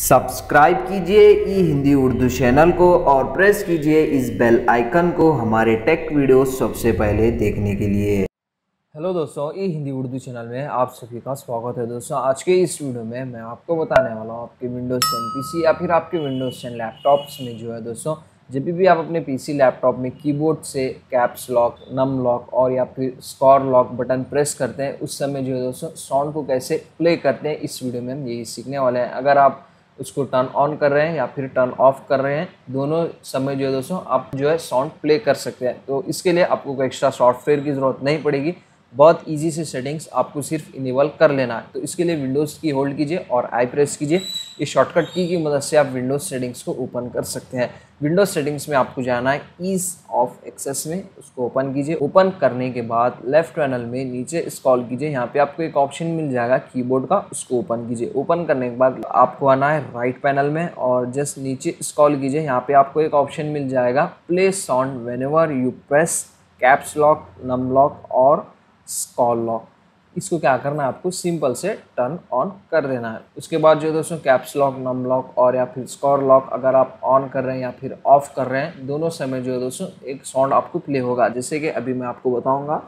Subscribe कीजिए ई Hindi Urdu channel को और प्रेस कीजिए इस बेल आइकन को हमारे टेक वीडियोस सबसे पहले देखने के लिए। हेलो दोस्तों, ई हिंदी उर्दू चैनल में आप सभी का स्वागत है। दोस्तों आज के इस वीडियो में मैं आपको बताने वाला हूँ आपके विंडोज़ 10 पीसी या फिर आपके विंडोज़ 10 लैपटॉप्स में जो है दोस्तों जब भी आप अपने पीसी लैपटॉप में कीबोर्ड से कैप्स लॉक, नम लॉक और या फिर स्क्रॉल लॉक बटन प्रेस करते हैं उस समय जो है दोस्तों साउंड को कैसे प्ले करते हैं इस वीडियो में हम यही सीखने वाले हैं। अगर आप उसको टर्न ऑन कर रहे हैं या फिर टर्न ऑफ कर रहे हैं दोनों समय जो है दोस्तों आप जो है साउंड प्ले कर सकते हैं। तो इसके लिए आपको कोई एक्स्ट्रा सॉफ्टवेयर की ज़रूरत नहीं पड़ेगी, बहुत इजी से सेटिंग्स आपको सिर्फ इनेबल कर लेना है। तो इसके लिए विंडोज़ की होल्ड कीजिए और आई प्रेस कीजिए, इस शॉर्टकट की मदद से आप विंडोज़ सेटिंग्स को ओपन कर सकते हैं। विंडोज़ सेटिंग्स में आपको जाना है ईज़ ऑफ एक्सेस में, उसको ओपन कीजिए। ओपन करने के बाद लेफ्ट पैनल में नीचे स्क्रॉल कीजिए, यहाँ पे आपको एक ऑप्शन मिल जाएगा कीबोर्ड का, उसको ओपन कीजिए। ओपन करने के बाद आपको आना है राइट पैनल में और जस्ट नीचे स्क्रॉल कीजिए, यहाँ पर आपको एक ऑप्शन मिल जाएगा play sound whenever you press caps lock, num lock और स्क्रॉल लॉक। इसको क्या करना है आपको सिंपल से टर्न ऑन कर देना है। उसके बाद जो है दोस्तों कैप्स लॉक, नम लॉक और या फिर स्क्रॉल लॉक अगर आप ऑन कर रहे हैं या फिर ऑफ कर रहे हैं दोनों समय जो है दोस्तों एक साउंड आपको प्ले होगा, जैसे कि अभी मैं आपको बताऊंगा।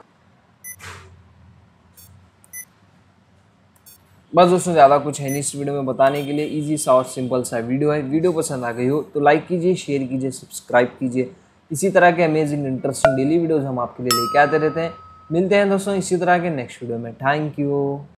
बस दोस्तों ज़्यादा कुछ है नहीं इस वीडियो में बताने के लिए, ईजी सा और सिंपल सा वीडियो है। वीडियो पसंद आ गई हो तो लाइक कीजिए, शेयर कीजिए, सब्सक्राइब कीजिए। इसी तरह के अमेजिंग इंटरेस्टिंग डेली वीडियोज़ हम आपके लिए लेके आते रहते हैं। मिलते हैं दोस्तों इसी तरह के नेक्स्ट वीडियो में। Thank you.